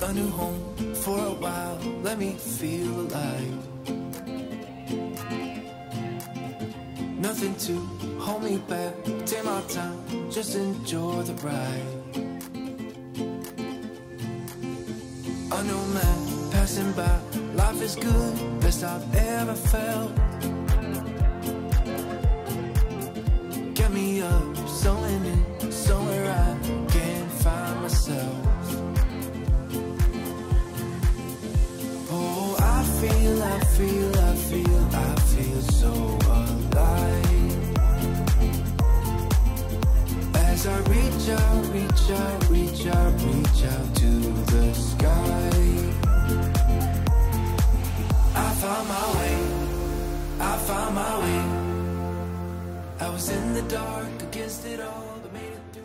A new home for a while, let me feel alive. Nothing to hold me back, take my time, just enjoy the ride. A new man passing by, life is good, best I've ever felt. Get me up, sewing in, somewhere I can find myself. I feel so alive. As I reach out to the sky. I found my way. I was in the dark, against it all, but made it through.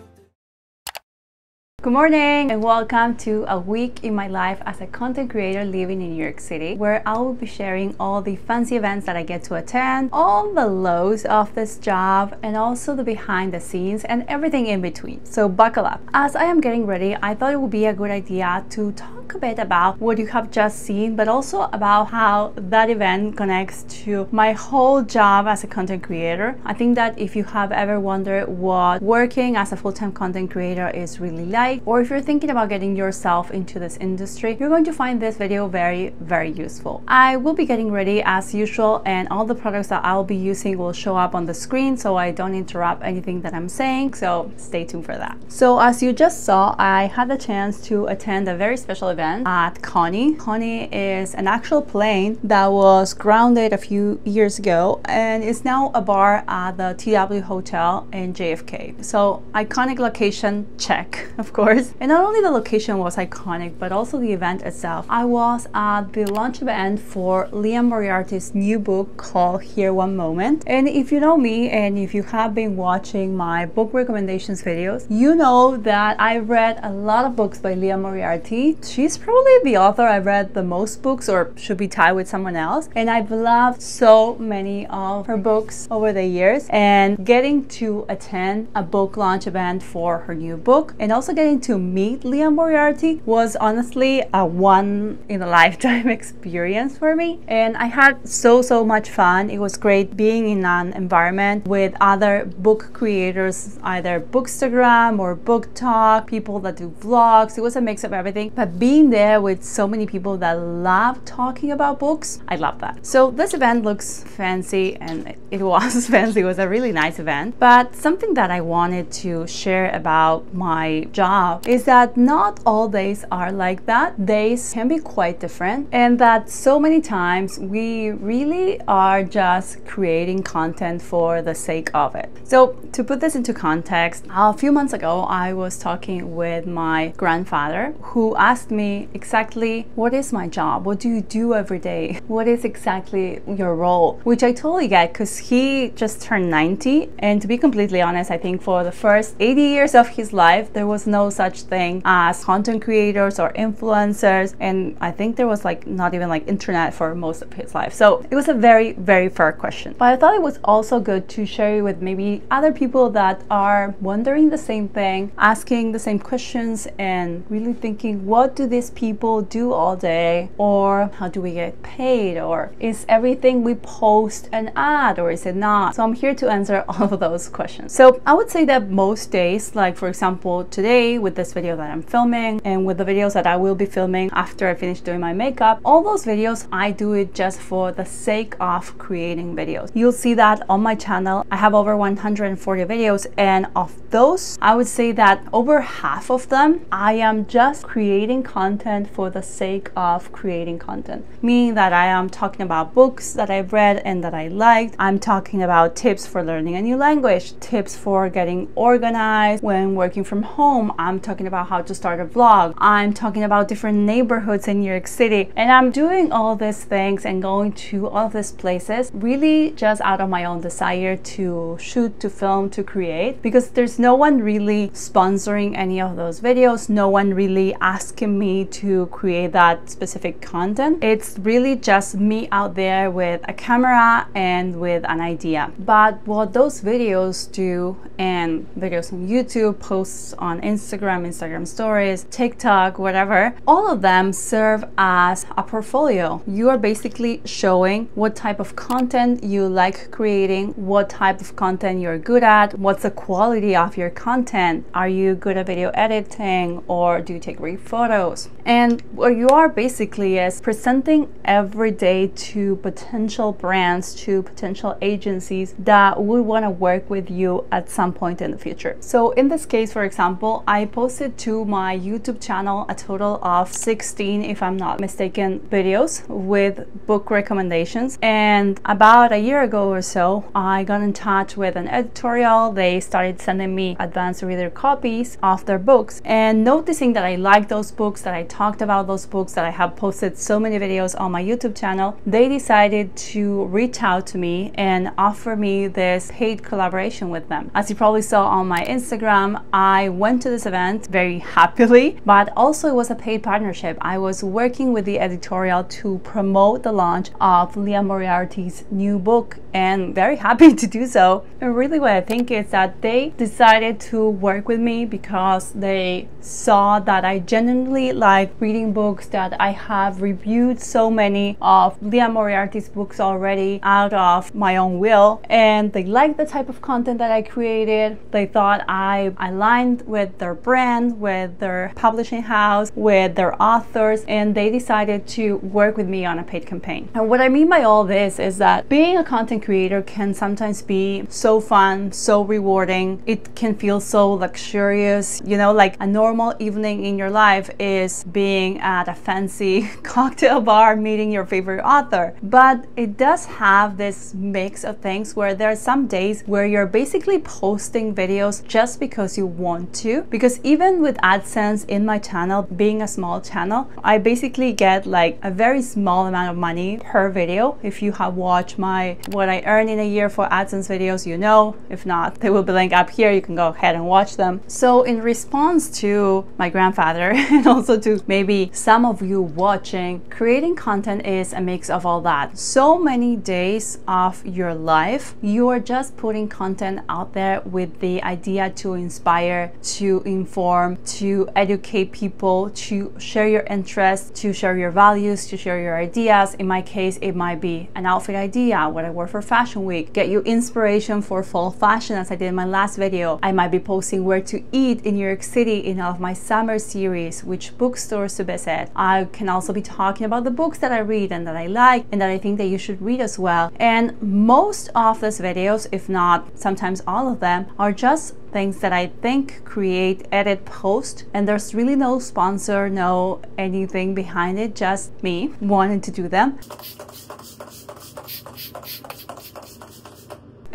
Good morning and welcome to a week in my life as a content creator living in New York City, where I will be sharing all the fancy events that I get to attend, all the lows of this job, and also the behind the scenes and everything in between. So buckle up. As I am getting ready, I thought it would be a good idea to talk a bit about what you have just seen, but also about how that event connects to my whole job as a content creator. I think that if you have ever wondered what working as a full-time content creator is really like, or if you're thinking about getting yourself into this industry, you're going to find this video very, very useful. I will be getting ready as usual, and all the products that I'll be using will show up on the screen so I don't interrupt anything that I'm saying, so stay tuned for that. So as you just saw, I had the chance to attend a very special event at Connie. Connie is an actual plane that was grounded a few years ago and is now a bar at the TW Hotel in JFK. So iconic location, check, of course. And not only the location was iconic, but also the event itself. I was at the launch event for Liane Moriarty's new book called Here One Moment. And if you know me, and if you have been watching my book recommendations videos, you know that I read a lot of books by Liane Moriarty. She's probably the author I've read the most books, or should be tied with someone else. And I've loved so many of her books over the years. And getting to attend a book launch event for her new book, and also getting to meet Liane Moriarty, was honestly a one-in-a-lifetime experience for me, and I had so much fun. It was great being in an environment with other book creators, either Bookstagram or Book Talk, people that do vlogs. It was a mix of everything, but being there with so many people that love talking about books, I love that. So this event looks fancy, and it was fancy. It was a really nice event, but something that I wanted to share about my job is that not all days are like that. Days can be quite different, and that so many times we really are just creating content for the sake of it. So to put this into context, a few months ago I was talking with my grandfather, who asked me exactly, what is my job? What do you do every day? What is exactly your role? Which I totally get, because he just turned 90, and to be completely honest, I think for the first 80 years of his life there was no such thing as content creators or influencers, and I think there was like not even like internet for most of his life. So it was a very, very fair question, but I thought it was also good to share it with maybe other people that are wondering the same thing, asking the same questions, and really thinking, what do these people do all day? Or how do we get paid? Or is everything we post an ad, or is it not? So I'm here to answer all of those questions. So I would say that most days, like for example today, with this video that I'm filming, and with the videos that I will be filming after I finish doing my makeup, all those videos I do it just for the sake of creating videos. You'll see that on my channel. I have over 140 videos, and of those I would say that over half of them I am just creating content content for the sake of creating content, meaning that I am talking about books that I've read and that I liked. I'm talking about tips for learning a new language, tips for getting organized when working from home. I'm talking about how to start a vlog. I'm talking about different neighborhoods in New York City, and I'm doing all these things and going to all these places really just out of my own desire to shoot, to film, to create, because there's no one really sponsoring any of those videos, no one really asking me to create that specific content. It's really just me out there with a camera and with an idea. But what those videos do, and videos on YouTube, posts on Instagram, Instagram stories, TikTok, whatever, all of them serve as a portfolio. You are basically showing what type of content you like creating, what type of content you're good at, what's the quality of your content, are you good at video editing, or do you take great photos? And what you are basically is presenting every day to potential brands, to potential agencies that would want to work with you at some point in the future. So in this case, for example, I posted to my YouTube channel a total of 16, if I'm not mistaken, videos with book recommendations. And about a year ago or so, I got in touch with an editorial. They started sending me advanced reader copies of their books, and noticing that I liked those books, that I talked about those books, that I have posted so many videos on my YouTube channel, they decided to reach out to me and offer me this paid collaboration with them. As you probably saw on my Instagram, I went to this event very happily, but also it was a paid partnership. I was working with the editorial to promote the launch of Liane Moriarty's new book, and very happy to do so. And really what I think is that they decided to work with me because they saw that I genuinely like reading books, that I have reviewed so many of Liane Moriarty's books already out of my own will, and they liked the type of content that I created. They thought I aligned with their brand, with their publishing house, with their authors, and they decided to work with me on a paid campaign. And what I mean by all this is that being a content creator can sometimes be so fun, so rewarding. It can feel so luxurious, you know, like a normal evening in your life is being at a fancy cocktail bar, meeting your favorite author. But it does have this mix of things where there are some days where you're basically posting videos just because you want to, because even with AdSense in my channel, being a small channel, I basically get like a very small amount of money per video. If you have watched my what I earn in a year for AdSense videos, you know. If not, they will be linked up here. You can go ahead and watch them. So in response to my grandfather and also to maybe some of you watching, creating content is a mix of all that. So many days of your life, you are just putting content out there with the idea to inspire, to inform, to educate people, to share your interests, to share your values, to share your ideas. In my case, it might be an outfit idea, what I wore for Fashion Week, get you inspiration for fall fashion as I did in my last video. I might be posting where to eat in New York City in all of my summer series, which bookstores to visit. I can also be talking about the books that I read and that I like and that I think that you should read as well. And most of these videos, if not sometimes all of them, are just things that I think, create, edit, post, and there's really no sponsor, no anything behind it, just me wanting to do them.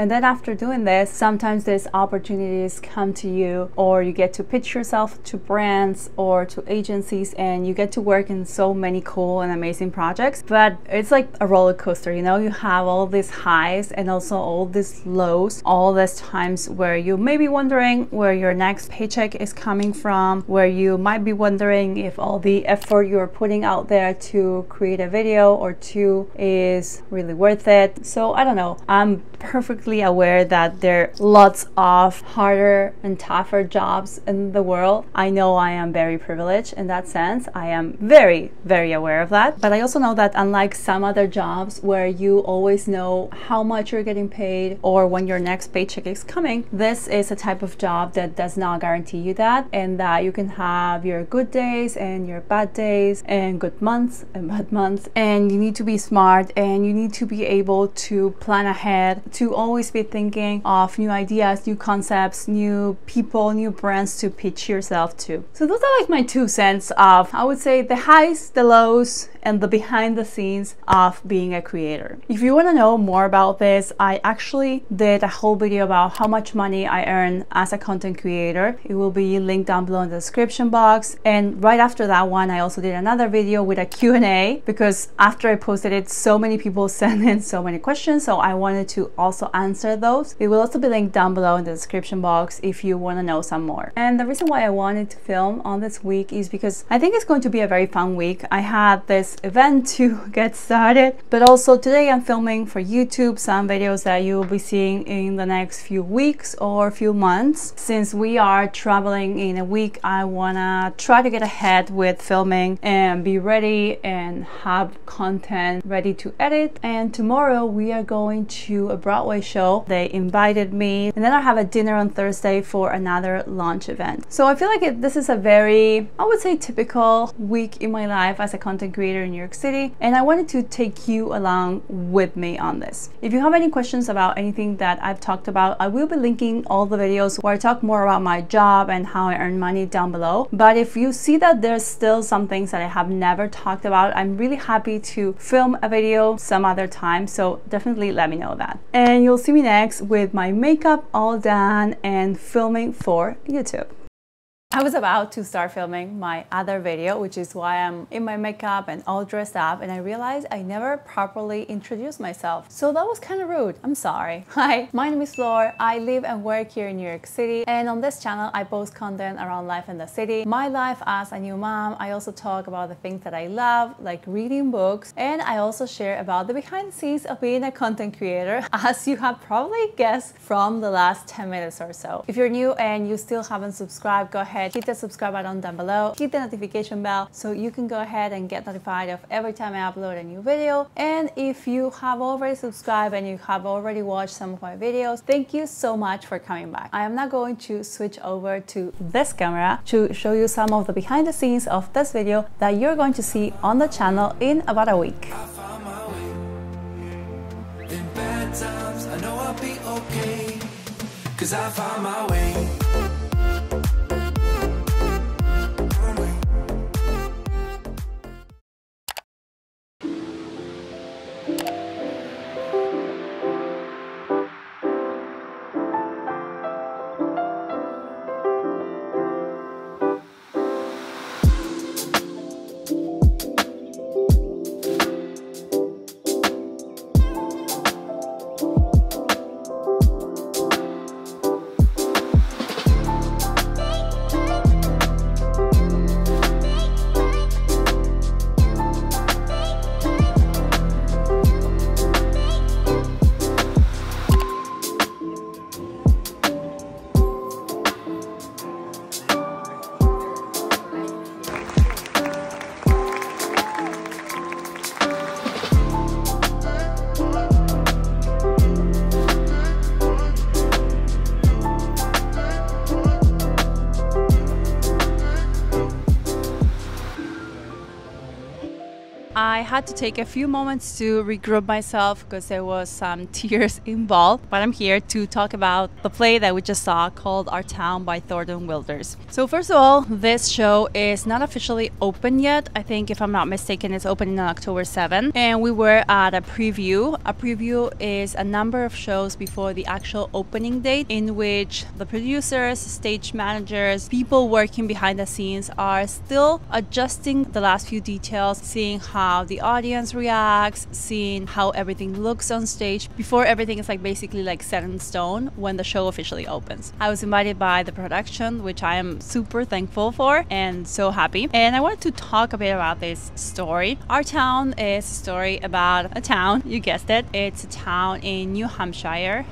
And then after doing this, sometimes these opportunities come to you, or you get to pitch yourself to brands or to agencies, and you get to work in so many cool and amazing projects. But it's like a roller coaster, you know, you have all these highs and also all these lows, all these times where you may be wondering where your next paycheck is coming from, where you might be wondering if all the effort you're putting out there to create a video or two is really worth it. So I don't know, I'm perfectly aware that there are lots of harder and tougher jobs in the world. I know I am very privileged in that sense. I am very, very aware of that. But I also know that unlike some other jobs where you always know how much you're getting paid or when your next paycheck is coming, this is a type of job that does not guarantee you that, and that you can have your good days and your bad days and good months and bad months. And you need to be smart, and you need to be able to plan ahead, to always always be thinking of new ideas, new concepts, new people, new brands to pitch yourself to. So those are like my 2 cents of, I would say, the highs, the lows, and the behind the scenes of being a creator. If you want to know more about this, I actually did a whole video about how much money I earn as a content creator. It will be linked down below in the description box. And right after that one, I also did another video with a Q&A, because after I posted it, so many people sent in so many questions, so I wanted to also answer those. It will also be linked down below in the description box if you want to know some more. And the reason why I wanted to film on this week is because I think it's going to be a very fun week. I had this event to get started, but also today I'm filming for YouTube some videos that you will be seeing in the next few weeks or few months. Since we are traveling in a week, I wanna try to get ahead with filming and be ready and have content ready to edit. And tomorrow we are going to a Broadway show. They invited me, and then I have a dinner on Thursday for another launch event. So I feel like this is a very, I would say, typical week in my life as a content creator in New York City, and I wanted to take you along with me on this. If you have any questions about anything that I've talked about, I will be linking all the videos where I talk more about my job and how I earn money down below. But if you see that there's still some things that I have never talked about, I'm really happy to film a video some other time, so definitely let me know that. And you'll see me next with my makeup all done and filming for YouTube. I was about to start filming my other video, which is why I'm in my makeup and all dressed up, and I realized I never properly introduced myself. So that was kind of rude. I'm sorry. Hi, my name is Laura. I live and work here in New York City, and on this channel I post content around life in the city, my life as a new mom. I also talk about the things that I love, like reading books, and I also share about the behind the scenes of being a content creator, as you have probably guessed from the last 10 minutes or so. If you're new and you still haven't subscribed, go ahead, hit the subscribe button down below, hit the notification bell so you can go ahead and get notified of every time I upload a new video. And if you have already subscribed and you have already watched some of my videos, thank you so much for coming back. I am now going to switch over to this camera to show you some of the behind the scenes of this video that you're going to see on the channel in about a week. I had to take a few moments to regroup myself because there was some tears involved, but I'm here to talk about the play that we just saw called Our Town by Thornton Wilder. So first of all, this show is not officially open yet. I think, if I'm not mistaken, it's opening on October 7th, and we were at a preview. A preview is a number of shows before the actual opening date, in which the producers, stage managers, people working behind the scenes are still adjusting the last few details, seeing how the audience reacts, seeing how everything looks on stage before everything is like basically like set in stone when the show officially opens. I was invited by the production, which I am super thankful for and so happy. And I wanted to talk a bit about this story. Our Town is a story about a town, you guessed it. It's a town in New Hampshire,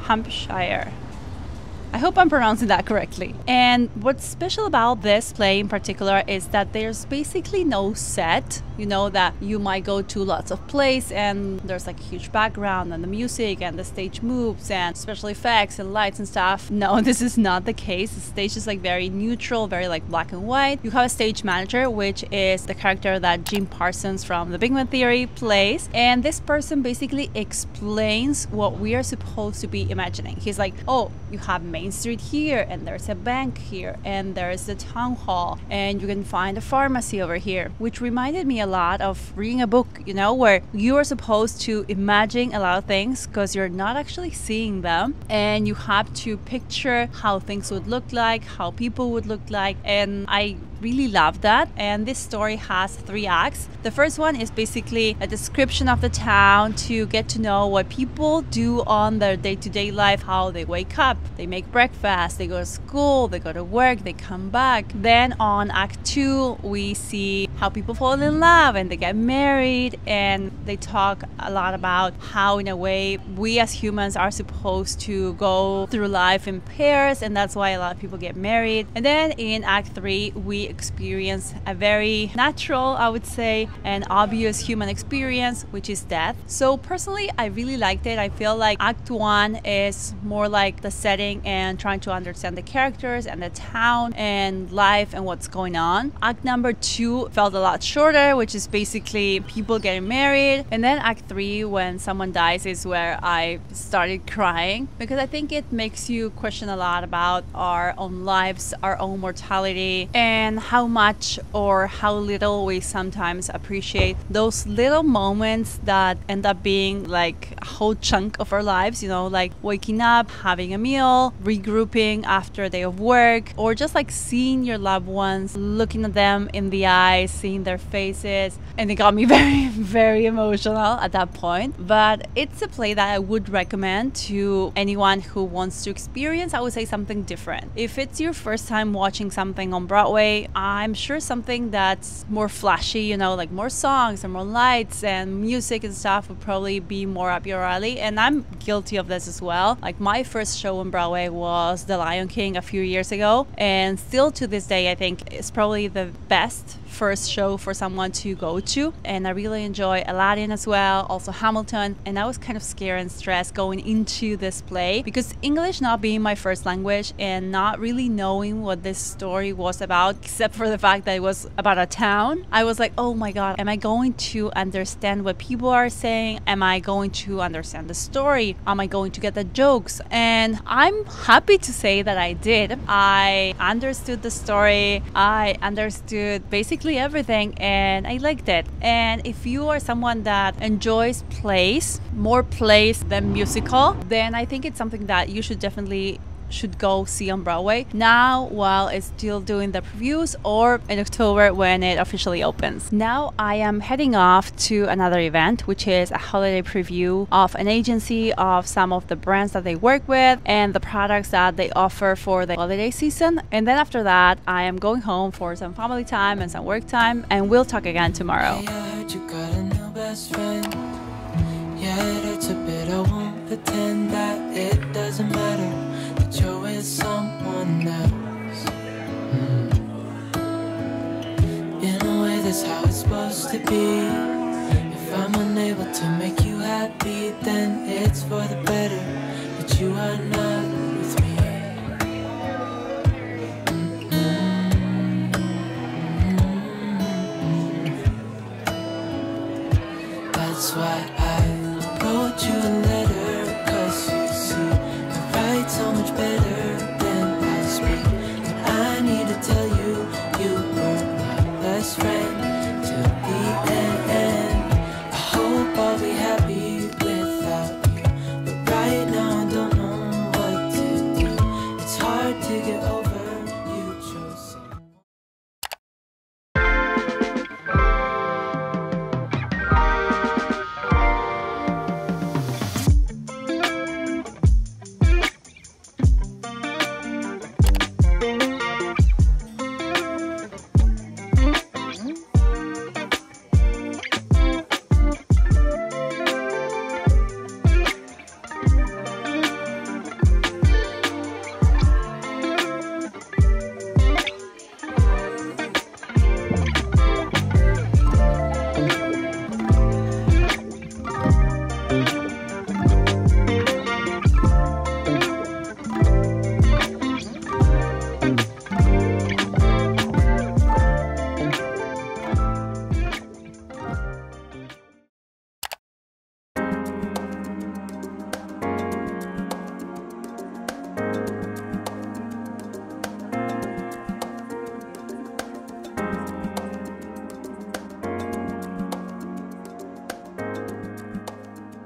I hope I'm pronouncing that correctly. And what's special about this play in particular is that there's basically no set. you know that you might go to lots of plays and there's like a huge background and the music and the stage moves and special effects and lights and stuff. No, this is not the case. The stage is like very neutral, very like black and white. You have a stage manager, which is the character that Jim Parsons from The Big Bang Theory plays, and this person basically explains what we are supposed to be imagining. He's like, oh, you have Main Street here and there's a bank here and there's the town hall and you can find a pharmacy over here, which reminded me a lot of reading a book, you know, where you are supposed to imagine a lot of things because you're not actually seeing them, and you have to picture how things would look like, how people would look like, and I really love that. And this story has 3 acts. The first one is basically a description of the town to get to know what people do on their day-to-day life, how they wake up, they make breakfast, they go to school, they go to work, they come back. Then on Act 2, we see how people fall in love and they get married, and they talk a lot about how in a way we as humans are supposed to go through life in pairs, and that's why a lot of people get married. And then in Act 3, we experience a very natural, I would say, and obvious human experience, which is death. So personally, I really liked it. I feel like Act 1 is more like the setting and trying to understand the characters and the town and life and what's going on. Act 2 felt a lot shorter, which is basically people getting married. And then Act 3, when someone dies, is where I started crying, because I think it makes you question a lot about our own lives, our own mortality, and how much or how little we sometimes appreciate those little moments that end up being like a whole chunk of our lives, you know, like waking up, having a meal, regrouping after a day of work, or just like seeing your loved ones, looking at them in the eyes, seeing their faces. And it got me very, very emotional at that point. But it's a play that I would recommend to anyone who wants to experience, I would say, something different. If it's your first time watching something on Broadway, I'm sure something that's more flashy, you know, like more songs and more lights and music and stuff would probably be more up your alley. And I'm guilty of this as well. Like my first show on Broadway was The Lion King a few years ago, and still to this day I think it's probably the best first show for someone to go to. And I really enjoy Aladdin as well, also Hamilton. And I was kind of scared and stressed going into this play because English not being my first language and not really knowing what this story was about, except for the fact that it was about a town, I was like, oh my god, am I going to understand what people are saying? Am I going to understand the story? Am I going to get the jokes? And I'm happy to say that I did. I understood the story, I understood basically everything, and I liked it. And if you are someone that enjoys plays, more plays than musical, then I think it's something that you should definitely go see on Broadway now while it's still doing the previews, or in October when it officially opens. Now I am heading off to another event, which is a holiday preview of an agency, of some of the brands that they work with and the products that they offer for the holiday season. And then after that I am going home for some family time and some work time, and we'll talk again tomorrow. Hey, I heard you got a new best friend. Yeah, that's a bit, I won't pretend that it doesn't matter. You're with someone else. In a way, that's how it's supposed to be. If I'm unable to make you happy, then it's for the better that you are not with me. That's why I wrote you a letter, because you see I write so much better than I speak. And I need to tell you, you were my best friend to the end. I hope I'll be happy without you, but right now I don't know what to do. It's hard to get over.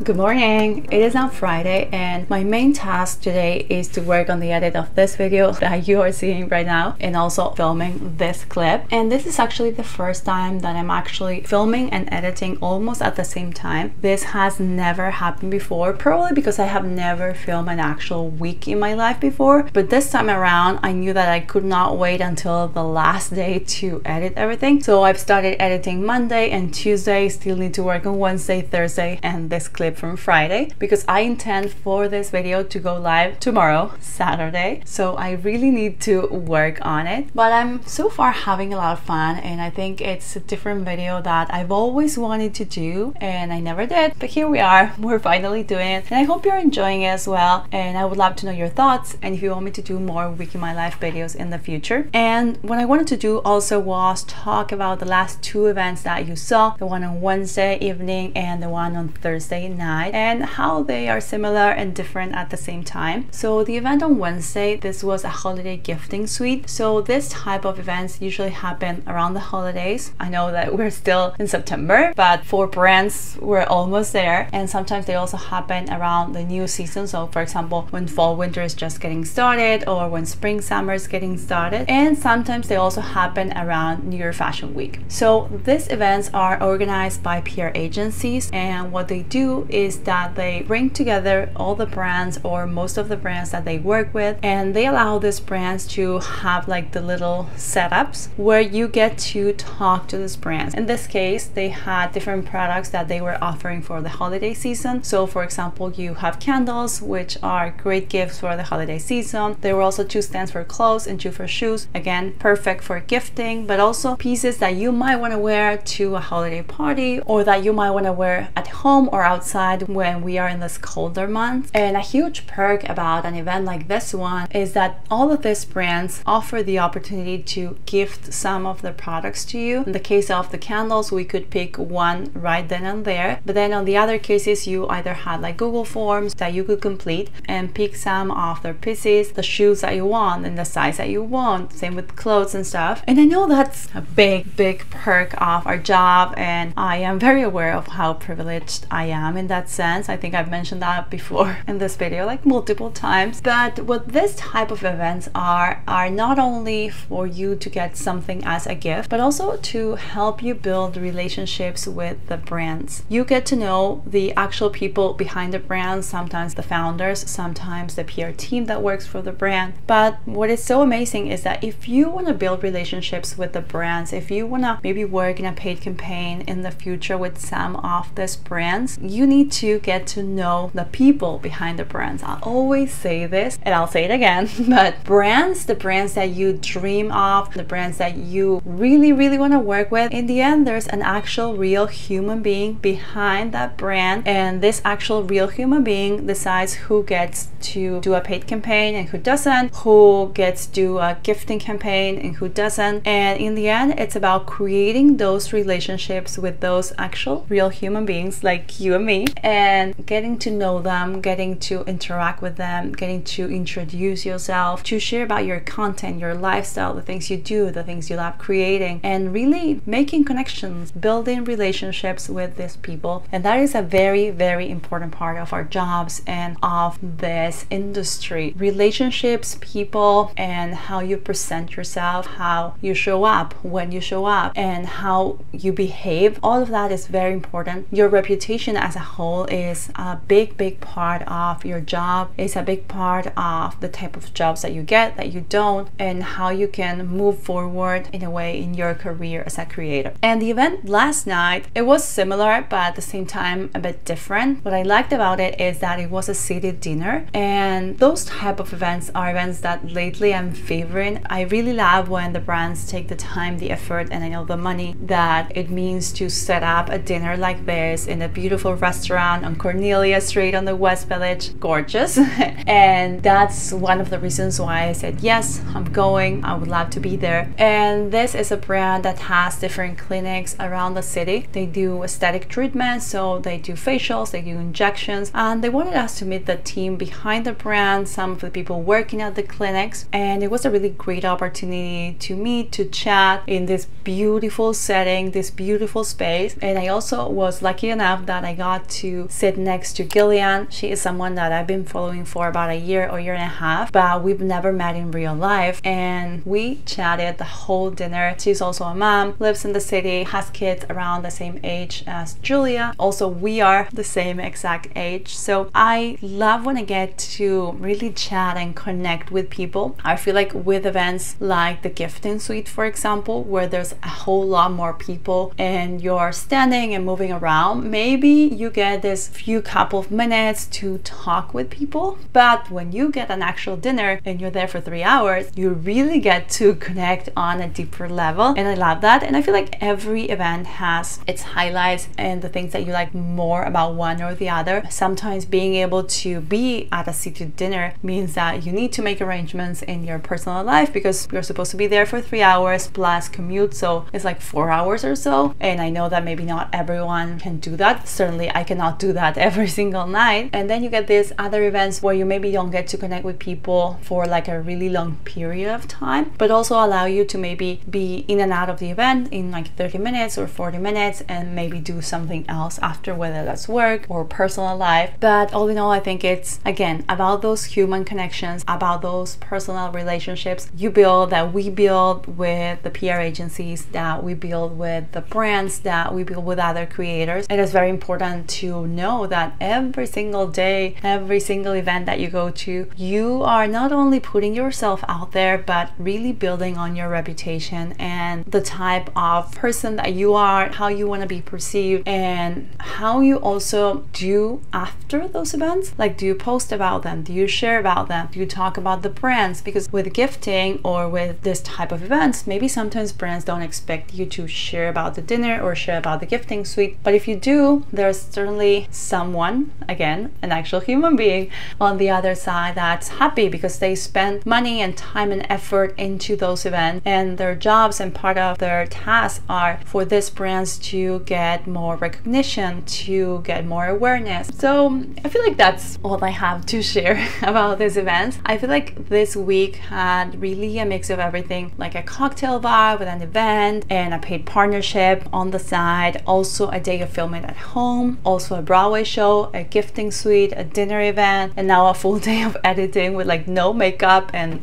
Good morning! It is now Friday and my main task today is to work on the edit of this video that you are seeing right now and also filming this clip. And this is actually the first time that I'm actually filming and editing almost at the same time. This has never happened before, probably because I have never filmed an actual week in my life before. But this time around I knew that I could not wait until the last day to edit everything. So I've started editing Monday and Tuesday, still need to work on Wednesday, Thursday and this clip from Friday, because I intend for this video to go live tomorrow, Saturday, so I really need to work on it. But I'm so far having a lot of fun and I think it's a different video that I've always wanted to do and I never did, but here we are, we're finally doing it and I hope you're enjoying it as well. And I would love to know your thoughts and if you want me to do more Week in My Life videos in the future. And what I wanted to do also was talk about the last two events that you saw, the one on Wednesday evening and the one on Thursday night, and how they are similar and different at the same time. So the event on Wednesday, this was a holiday gifting suite. So this type of events usually happen around the holidays. I know that we're still in September, but for brands we're almost there, and sometimes they also happen around the new season. So for example, when fall winter is just getting started, or when spring summer is getting started, and sometimes they also happen around New York Fashion Week. So these events are organized by PR agencies, and what they do is that they bring together all the brands or most of the brands that they work with, and they allow these brands to have like the little setups where you get to talk to these brands. In this case, they had different products that they were offering for the holiday season. So for example, you have candles, which are great gifts for the holiday season. There were also two stands for clothes and two for shoes, again perfect for gifting, but also pieces that you might want to wear to a holiday party or that you might want to wear at home or outside when we are in this colder month. And a huge perk about an event like this one is that all of these brands offer the opportunity to gift some of the products to you. In the case of the candles, we could pick one right then and there, but then on the other cases you either had like Google forms that you could complete and pick some of their pieces, the shoes that you want and the size that you want, same with clothes and stuff. And I know that's a big perk of our job, and I am very aware of how privileged I am in that sense. I think I've mentioned that before in this video like multiple times. But what this type of events are not only for you to get something as a gift, but also to help you build relationships with the brands. You get to know the actual people behind the brand, sometimes the founders, sometimes the PR team that works for the brand. But what is so amazing is that if you want to build relationships with the brands, if you want to maybe work in a paid campaign in the future with some of these brands, you need to get to know the people behind the brands. I always say this and I'll say it again, but brands, the brands that you dream of, the brands that you really want to work with, in the end there's an actual real human being behind that brand, and this actual real human being decides who gets to do a paid campaign and who doesn't, who gets to do a gifting campaign and who doesn't. And in the end it's about creating those relationships with those actual real human beings like you and me, and getting to know them, getting to interact with them, getting to introduce yourself, to share about your content, your lifestyle, the things you do, the things you love creating, and really making connections, building relationships with these people. And that is a very important part of our jobs and of this industry. Relationships, people, and how you present yourself, how you show up, when you show up, and how you behave. All of that is very important. Your reputation as a whole is a big part of your job. It's a big part of the type of jobs that you get, that you don't, and how you can move forward in a way in your career as a creator. And the event last night, it was similar but at the same time a bit different. What I liked about it is that it was a seated dinner, and those type of events are events that lately I'm favoring. I really love when the brands take the time, the effort, and I know the money that it means to set up a dinner like this in a beautiful restaurant on Cornelia Street on the West Village. Gorgeous. And that's one of the reasons why I said yes, I'm going, I would love to be there. And this is a brand that has different clinics around the city. They do aesthetic treatments, so they do facials, they do injections, and they wanted us to meet the team behind the brand, some of the people working at the clinics, and it was a really great opportunity to meet, to chat in this beautiful setting, this beautiful space. And I also was lucky enough love that I got to sit next to Gillian. She is someone that I've been following for about a year or year and a half, but we've never met in real life, and we chatted the whole dinner. She's also a mom, lives in the city, has kids around the same age as Julia. Also, we are the same exact age, so I love when I get to really chat and connect with people. I feel like with events like the gifting suite, for example, where there's a whole lot more people and you're standing and moving around, maybe you get this few couple of minutes to talk with people, but when you get an actual dinner and you're there for 3 hours, you really get to connect on a deeper level, and I love that. And I feel like every event has its highlights and the things that you like more about one or the other. Sometimes being able to be at a city dinner means that you need to make arrangements in your personal life because you're supposed to be there for 3 hours plus commute, so it's like 4 hours or so, and I know that maybe not everyone can do that. Certainly I cannot do that every single night. And then you get these other events where you maybe don't get to connect with people for like a really long period of time, but also allow you to maybe be in and out of the event in like 30 minutes or 40 minutes and maybe do something else after, whether that's work or personal life. But all in all, I think it's again about those human connections, about those personal relationships you build, that we build with the PR agencies, that we build with the brands, that we build with other creators. It is very important to know that every single day, every single event that you go to, you are not only putting yourself out there, but really building on your reputation and the type of person that you are, how you want to be perceived, and how you also do after those events. Like, do you post about them? Do you share about them? Do you talk about the brands? Because with gifting or with this type of events, maybe sometimes brands don't expect you to share about the dinner or share about the gifting suite, but if you do, there's certainly someone, again, an actual human being on the other side that's happy because they spend money and time and effort into those events, and their jobs and part of their tasks are for these brands to get more recognition, to get more awareness. So I feel like that's all I have to share about these events. I feel like this week had really a mix of everything, like a cocktail bar with an event and a paid partnership on the side, also a day of filming at home, also a Broadway show, a gifting suite, a dinner event, and now a full day of editing with like no makeup and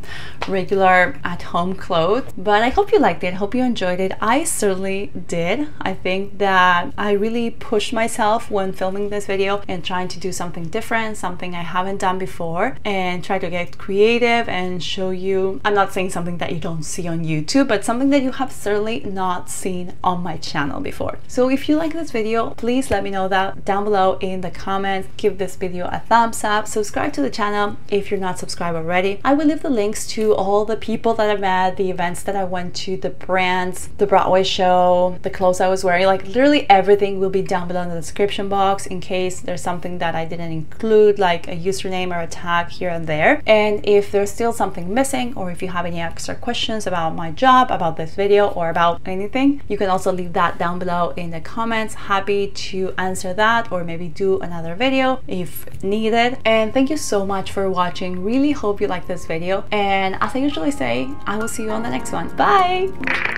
regular at-home clothes. But I hope you liked it, hope you enjoyed it. I certainly did. I think that I really pushed myself when filming this video and trying to do something different, something I haven't done before, and try to get creative and show you, I'm not saying something that you don't see on YouTube, but something that you have certainly not seen on my channel before. So if you like this video, please let me know that down below in the comments. Give this video a thumbs up, subscribe to the channel if you're not subscribed already. I will leave the links to all the people that I met, the events that I went to, the brands, the Broadway show, the clothes I was wearing, like literally everything will be down below in the description box in case there's something that I didn't include, like a username or a tag here and there. And if there's still something missing, or if you have any extra questions about my job, about this video, or about anything, you can also leave that down below in the comments. Happy to answer that, or maybe do another video if needed. And thank you so much for watching. Really hope you like this video, and as I usually say, I will see you on the next one. Bye.